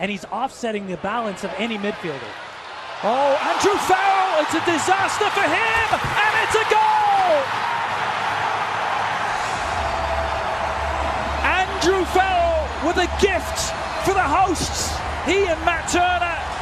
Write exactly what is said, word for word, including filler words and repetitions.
and he's offsetting the balance of any midfielder. Oh, Andrew Farrell, it's a disaster for him, and it's a goal! Andrew Farrell with a gift for the hosts. He and Matt Turner